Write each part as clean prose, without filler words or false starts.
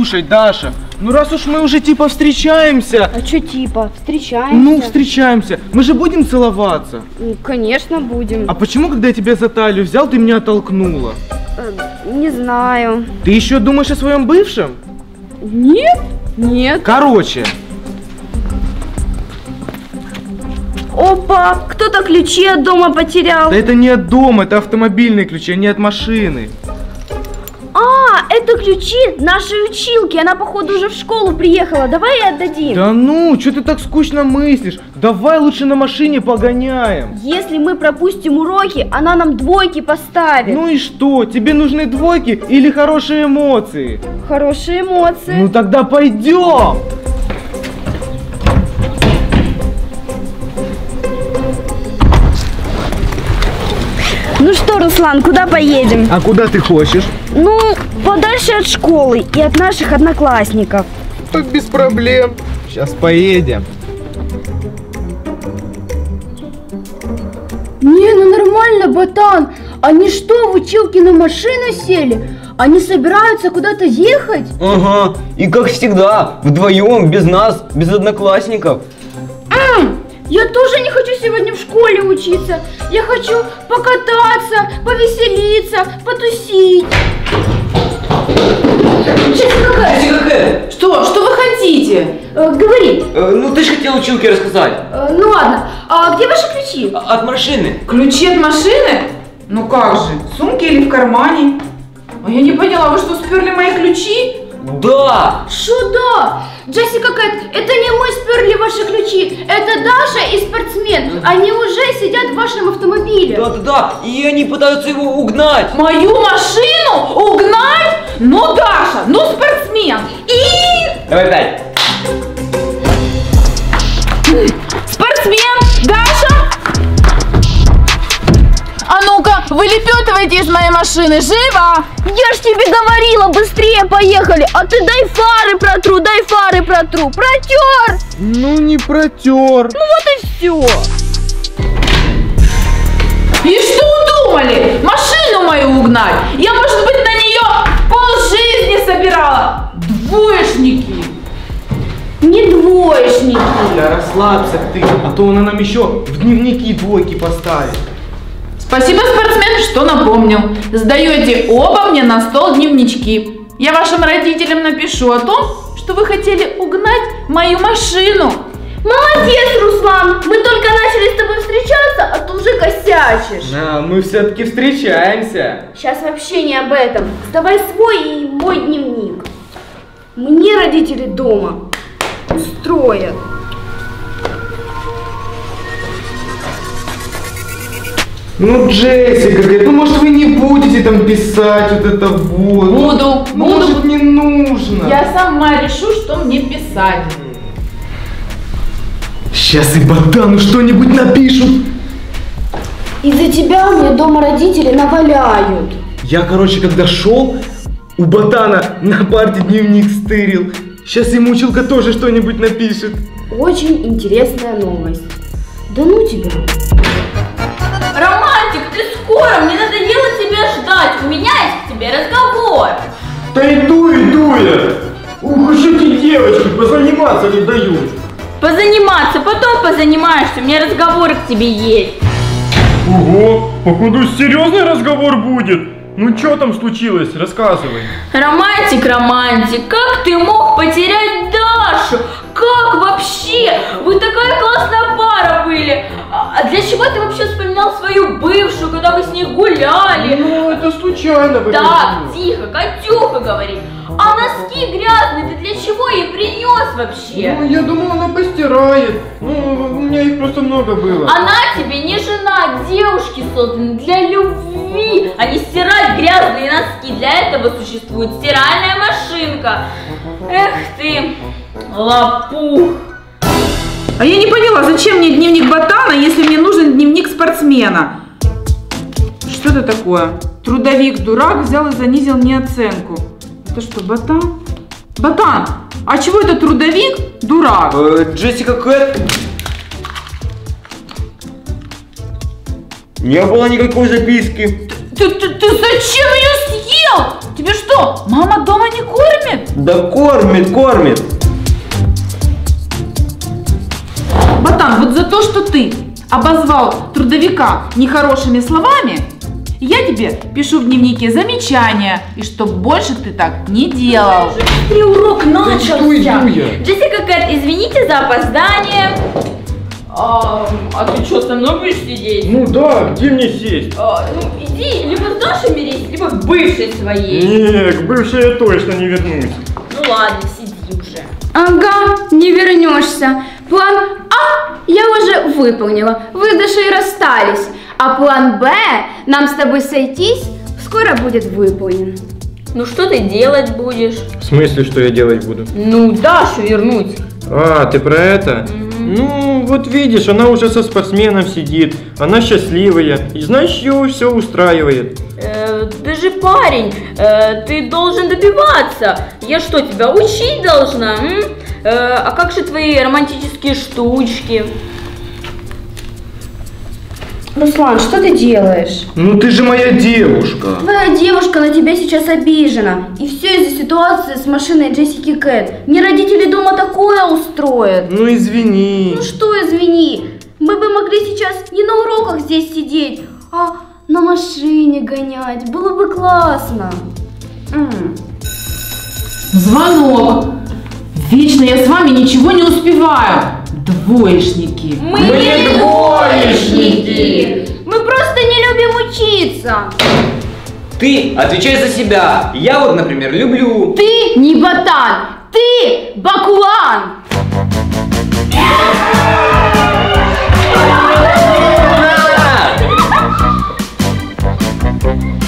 Слушай, Даша, ну раз уж мы уже типа встречаемся... А что типа? Встречаемся? Ну, встречаемся. Мы же будем целоваться? Ну, конечно, будем. А почему, когда я тебя за талию взял, ты меня оттолкнула? Не знаю. Ты еще думаешь о своем бывшем? Нет, нет. Короче. Опа, кто-то ключи от дома потерял. Да это не от дома, это автомобильные ключи, они от машины. А, это ключи нашей училки. Она, походу, уже в школу приехала. Давай ей отдадим. Да ну, что ты так скучно мыслишь? Давай лучше на машине погоняем. Если мы пропустим уроки, она нам двойки поставит. Ну и что? Тебе нужны двойки или хорошие эмоции? Хорошие эмоции. Ну тогда пойдем. Ну что, Руслан, куда поедем? А куда ты хочешь? Ну, подальше от школы и от наших одноклассников. Так без проблем. Сейчас поедем. Не, ну нормально, ботан. Они что, в училке на машину сели? Они собираются куда-то ехать? Ага, и как всегда, вдвоем, без нас, без одноклассников. Я тоже не хочу сегодня в школе учиться. Я хочу покататься, повеселиться, потусить. Чика какая? Что? Что вы хотите? Говори. Ну ты же хотела училке рассказать. Ну ладно. А где ваши ключи? От машины. Ключи от машины? Ну как же? В сумке или в кармане? А я не поняла, вы что, сперли мои ключи? Да! Что да? Джессика Кэт, это не мы сперли ваши ключи, это Даша и спортсмен. Они уже сидят в вашем автомобиле. Да-да-да, и они пытаются его угнать. Мою машину угнать? Ну Даша, ну спортсмен. И... Давай опять. Спортсмен, Даша. А ну-ка, вылепетывайте из моей машины, живо! Я ж тебе говорила, быстрее поехали, а ты дай фары протру, протер! Ну не протер. Ну вот и все. И что удумали? Машину мою угнать? Я, может быть, на нее полжизни собирала. Двоечники. Не двоечники. Да расслабься ты, а то она нам еще в дневники двойки поставит. Спасибо, спортсмен, что напомнил. Сдаете оба мне на стол дневнички. Я вашим родителям напишу о том, что вы хотели угнать мою машину. Молодец, Руслан! Мы только начали с тобой встречаться, а ты уже косячишь. А, мы все-таки встречаемся. Сейчас вообще не об этом. Сдавай свой и мой дневник. Мне родители дома устроят. Ну, Джессика, ну может вы не будете там писать вот это вот? Буду, ну, буду. Может не нужно? Я сама решу, что мне писать. Сейчас и ботану что-нибудь напишут. Из-за тебя мне дома родители наваляют. Я, короче, когда шел, у ботана на парте дневник стырил. Сейчас ему училка тоже что-нибудь напишет. Очень интересная новость. Да ну тебя. Романтик, ты скоро, мне надоело тебя ждать, у меня есть к тебе разговор. Да иду я. Ух, уж эти девочки, позаниматься не дают. Позаниматься, потом позанимаешься, у меня разговор к тебе есть. Ого, походу серьезный разговор будет. Ну что там случилось, рассказывай. Романтик, как ты мог потерять Дашу? Как вообще? Вы такая классная пара были. А для чего ты вообще вспоминал свою бывшую, когда вы с ней гуляли? Ну, это случайно было. Да, тихо, Катюха говорит. А носки грязные, ты для чего ей принес вообще? Ну, я думала, она постирает. Ну, у меня их просто много было. Она тебе не жена, девушки созданы для любви, а не стирать грязные носки. Для этого существует стиральная машинка. Эх ты, лопух. А я не поняла, зачем мне дневник ботана, если мне нужен дневник спортсмена? Что это такое? Трудовик-дурак взял и занизил мне оценку. Это что, ботан? Ботан, а чего это трудовик-дурак? Джессика Кэт. Не было никакой записки. Ты зачем ее съел? Тебе что, мама дома не кормит? Да кормит, кормит. Ботан, вот за то, что ты обозвал трудовика нехорошими словами, я тебе пишу в дневнике замечания, и чтоб больше ты так не делал. Ты урок начался. Джессика Кэт, извините за опоздание. А ты что, со мной будешь сидеть? Ну да, где мне сесть? Ну иди, либо с нашими рейсами, либо к бывшей своей. Не, к бывшей я точно не вернусь. Ну ладно, сиди уже. Ага, не вернешься. План А я уже выполнила, вы даже и расстались. А план Б, нам с тобой сойтись, скоро будет выполнен. Ну что ты делать будешь? В смысле, что я делать буду? Ну, Дашу вернуть. А, ты про это? Ну, вот видишь, она уже со спортсменом сидит, она счастливая, и знаешь, ее все устраивает. Ты же парень, ты должен добиваться. Я что, тебя учить должна? А как же твои романтические штучки? Руслан, что ты делаешь? Ну ты же моя девушка. Твоя девушка на тебя сейчас обижена. И все из-за ситуации с машиной Джессики Кэт. Мне родители дома такое устроят. Ну извини. Ну что извини? Мы бы могли сейчас не на уроках здесь сидеть, а на машине гонять. Было бы классно. Звонок. Вечно я с вами ничего не успеваю. Двоечники. Мы не двоечники. Мы просто не любим учиться. Ты отвечай за себя. Я вот, например, люблю. Ты не ботан, ты баклан.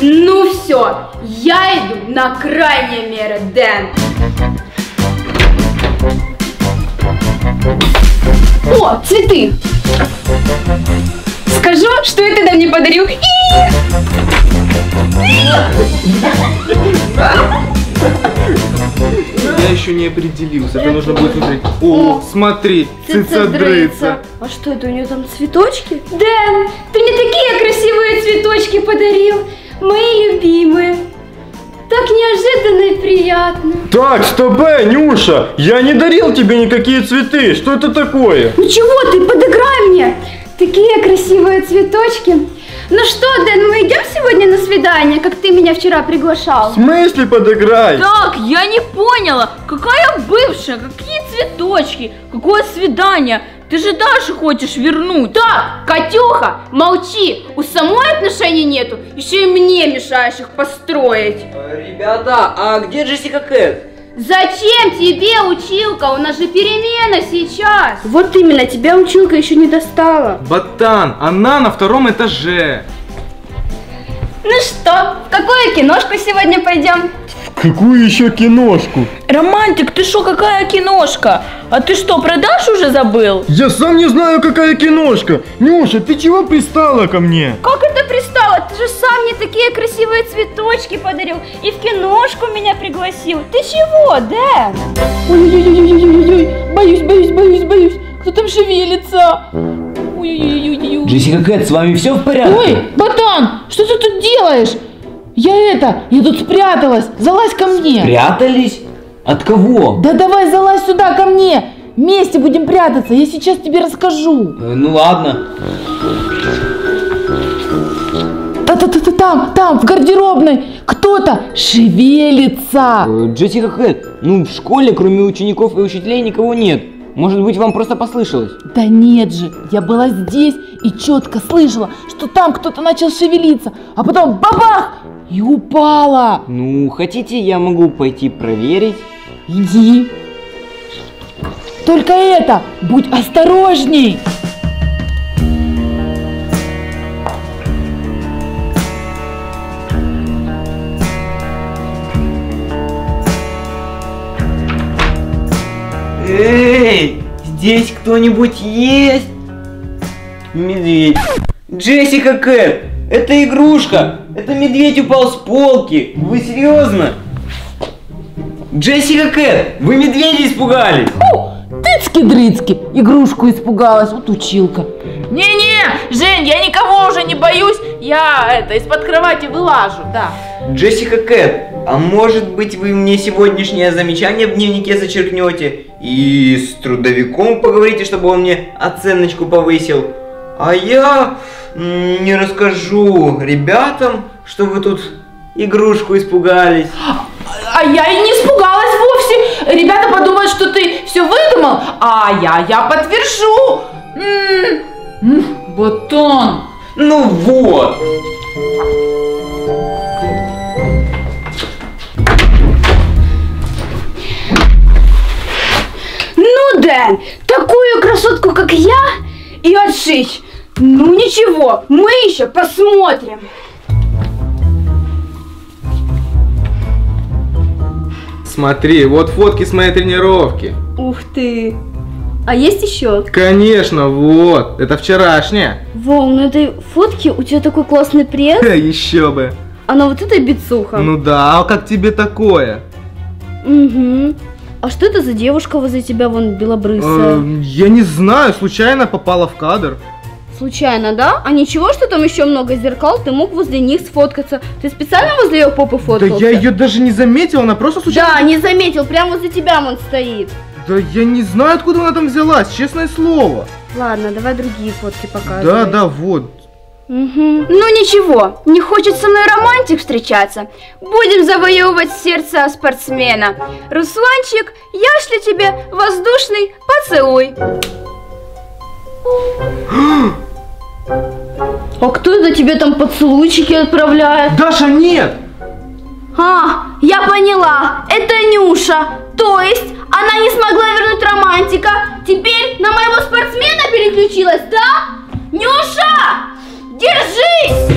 Ну все, я иду на крайние меры, Дэн. О, цветы! Скажу, что я тогда мне подарю. Я еще не определился, это нужно будет смотреть. О, смотри, цицадрыца. А что это, у нее там цветочки? Да, ты мне такие красивые цветочки подарил, мои любимые. Так неожиданно и приятно. Так, стоп, Нюша, я не дарил тебе никакие цветы. Что это такое? Ничего, ты подыграй мне. Такие красивые цветочки. Ну что, Дэн, мы идем сегодня на свидание, как ты меня вчера приглашал? В смысле подыграй? Так, я не поняла. Какая бывшая? Какие цветочки? Какое свидание? Ты же Дашу хочешь вернуть. Так, Катюха, молчи. У самой отношений нету, еще и мне мешаешь их построить. Ребята, а где Джессика Кэт? Зачем тебе училка? У нас же перемена сейчас. Вот именно, тебя училка еще не достала. Ботан, она на втором этаже. Ну что, в какую киношку сегодня пойдем? В какую еще киношку? Романтик, ты шо, какая киношка? А ты что, про Дашу уже забыл? Я сам не знаю, какая киношка. Нюша, ты чего пристала ко мне? Как это пристала? Ты же сам мне такие красивые цветочки подарил. И в киношку меня пригласил. Ты чего, да? Ой-ой-ой-ой-ой-ой-ой. Боюсь, боюсь, боюсь, боюсь. Кто там шевелится? Ой-ой-ой-ой-ой. Джессика Кэт, с вами все в порядке? Ой, Ботан, что ты тут делаешь? Я тут спряталась. Залазь ко мне. Спрятались? От кого? Да давай залазь сюда ко мне. Вместе будем прятаться. Я сейчас тебе расскажу. Ну ладно. Там, в гардеробной кто-то шевелится. Джессика Кэт, ну в школе кроме учеников и учителей никого нет. Может быть, вам просто послышалось? Да нет же, я была здесь и четко слышала, что там кто-то начал шевелиться, а потом бабах! И упала. Ну, хотите, я могу пойти проверить? Иди. Только это, будь осторожней. Эй, здесь кто-нибудь есть? Медведь. Джессика Кэт, это игрушка. Это медведь упал с полки. Вы серьезно? Джессика Кэт, вы медведя испугали. Тыцки-дрыцки, игрушку испугалась, вот училка. Не-не, Жень, я никого уже не боюсь. Я из-под кровати вылажу, да. Джессика Кэт, А может быть, вы мне сегодняшнее замечание в дневнике зачеркнете и с трудовиком поговорите, чтобы он мне оценочку повысил. А я не расскажу ребятам, что вы тут игрушку испугались. А я и не испугалась вовсе. Ребята подумают, что ты все выдумал, а я подтвержу. Батон. Ну вот. Ну да, такую красотку, как я, и отшить. Ну ничего, мы еще посмотрим. Смотри, вот фотки с моей тренировки. Ух ты! А есть еще? Конечно, вот. Это вчерашняя. Вау, на этой фотке у тебя такой классный пресс. Еще бы. Она вот эта бицуха. Ну да, а как тебе такое? Угу. А что это за девушка возле тебя вон белобрысая? Я не знаю, случайно попала в кадр. Случайно, да? А ничего, что там еще много зеркал, ты мог возле них сфоткаться. Ты специально возле ее попы фоткался? Да я ее даже не заметил, она просто случайно... Да, не заметил, прямо возле тебя он стоит. Да я не знаю, откуда она там взялась, честное слово. Ладно, давай другие фотки показывай. Да, да, вот. Угу. Ну ничего, не хочет со мной романтик встречаться. Будем завоевывать сердце спортсмена. Русланчик, я шлю тебе воздушный поцелуй. А кто это тебе там поцелуйчики отправляет? Даша, нет! А, я поняла, это Нюша. То есть, она не смогла вернуть романтика, теперь на моего спортсмена переключилась, да? Нюша, держись!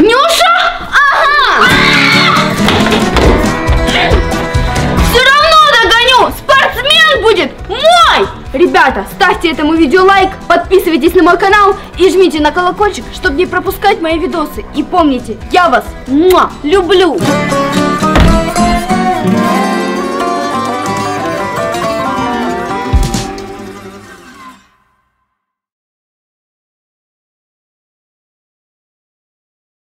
Нюша, ага! Все равно догоню, спортсмен будет мой! Ребята, ставьте этому видео лайк, подписывайтесь на мой канал и жмите на колокольчик, чтобы не пропускать мои видосы. И помните, я вас люблю!